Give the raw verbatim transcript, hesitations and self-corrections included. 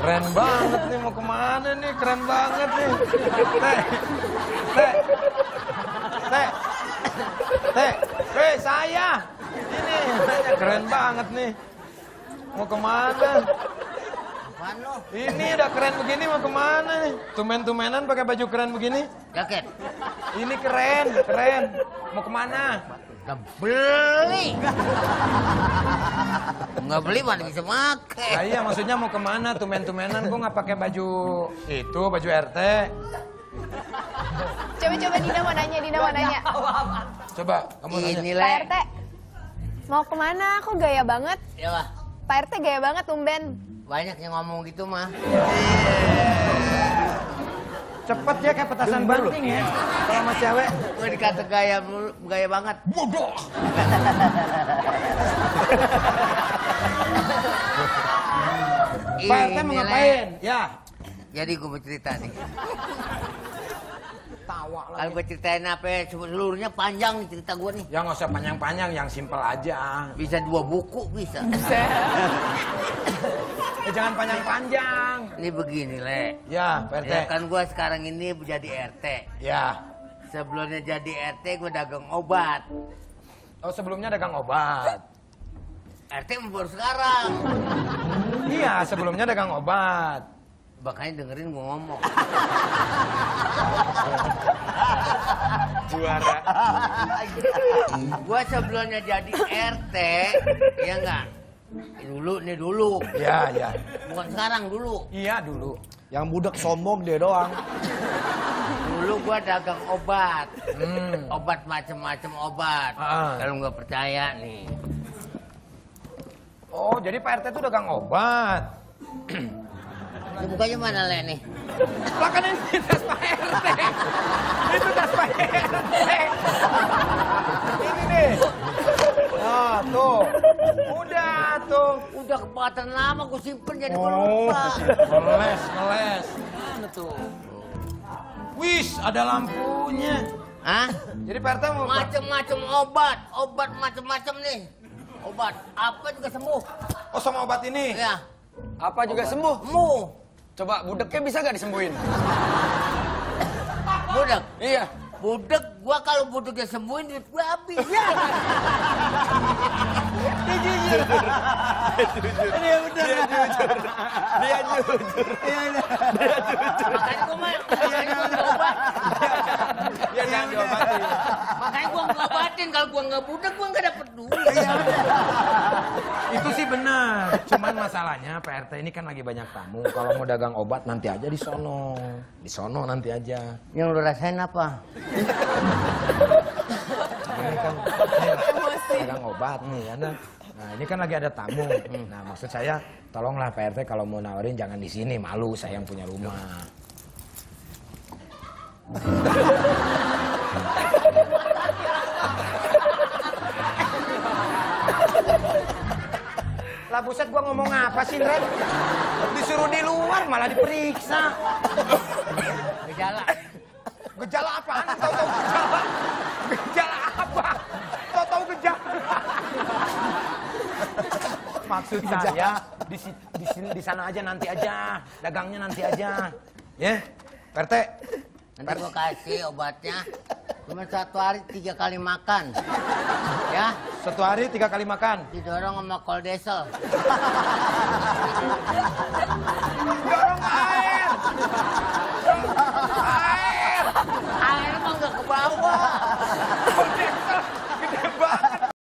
Keren banget nih, mau kemana nih? Keren banget nih. Teh, teh, teh, teh, weh saya. Ini, keren banget nih. Mau kemana? Mano. Ini udah keren begini mau kemana nih? Tumen-tumenan pakai baju keren begini? Jaket. Ini keren, keren. Mau kemana? Nggak beli. Nggak beli mana bisa pakai. Nah, iya maksudnya mau kemana tumen-tumenan kok nggak pakai baju itu, baju R T. Coba-coba Dina mau nanya, Dina mau nanya. Coba kamu nanya. Pak R T, mau kemana? Kok gaya banget? Iya lah. Pak R T gaya banget tumben. Banyak yang ngomong gitu mah. Cepet ya kayak petasan banting ya. Kalau sama cewek, gue dikata gaya gaya banget. Bodoh. Pak R T mau ngapain? Ya. Jadi gue mau cerita nih. Tawa lagi. Kalau gue ceritain apa ya, seluruhnya panjang nih cerita gue nih. Ya nggak usah panjang-panjang, yang simpel aja. Bisa dua buku, bisa. Bisa. Ya jangan panjang-panjang. Ini begini, Le. Ya, Pak R T. Ya kan gue sekarang ini jadi R T. Ya. Sebelumnya jadi R T, gue dagang obat. Oh, sebelumnya dagang obat. R T baru sekarang. Iya, sebelumnya dagang obat. Makanya dengerin gue ngomong. Juara. Gue sebelumnya jadi R T, ya enggak? Dulu, nih dulu. Iya, iya. Bukan sekarang, dulu. Iya, dulu. Yang budak sombong dia doang. Dulu gua dagang obat. Hmm. Obat macem-macem obat. Uh. Kalau nggak percaya nih. Oh, jadi Pak R T itu dagang obat. Bukanya mana, Le, nih? Lah kan ini tas Pak R T. Itu tas Pak R T. Ini nih. Nah, tuh. Udah, tuh. Udah kepatan lama gue simpen jadi gue lupa. Ngeles, ngeles. Mana tuh? Wis, ada lampunya. Hah? Jadi Pak R T mau... Macem-macem obat. Obat macem-macem nih. Obat. Apa juga sembuh. Oh, sama obat ini? Iya. Apa juga obat sembuh? Mu. Coba budeknya bisa gak disembuhin? Budek? Iya. Budek, gua kalau budeknya sembuhin duit gua habis. Iya. Dia jujur. Dia bener. Dia jujur. Dia jujur. Dia jujur. Makanya gua mah. Makanya gua diobat. Dia jangan diobatin. Makanya gua ngobatin. Kalau gua gak budek, gua gak dapet duit. Iya. Itu sih benar, cuman masalahnya P R T ini kan lagi banyak tamu. Kalau mau dagang obat nanti aja di sono, di sono nanti aja. Yang udah rasain apa? Ini kan ini dagang obat nih, ada. Nah ini kan lagi ada tamu. Nah maksud saya, tolonglah P R T kalau mau nawarin jangan di sini, malu saya yang punya rumah. Lah buset, gua ngomong apa sih, Ren? Disuruh di luar malah diperiksa. Gejala. Gejala apaan? Tahu-tahu gejala. Gejala apa? Tahu-tahu gejala. Maksud saya di di sini di sana aja nanti aja. Dagangnya nanti aja. Ya. P R T. Nanti gua kasih obatnya. Cuma satu hari tiga kali makan, ya? Satu hari tiga kali makan? Didorong sama kol diesel.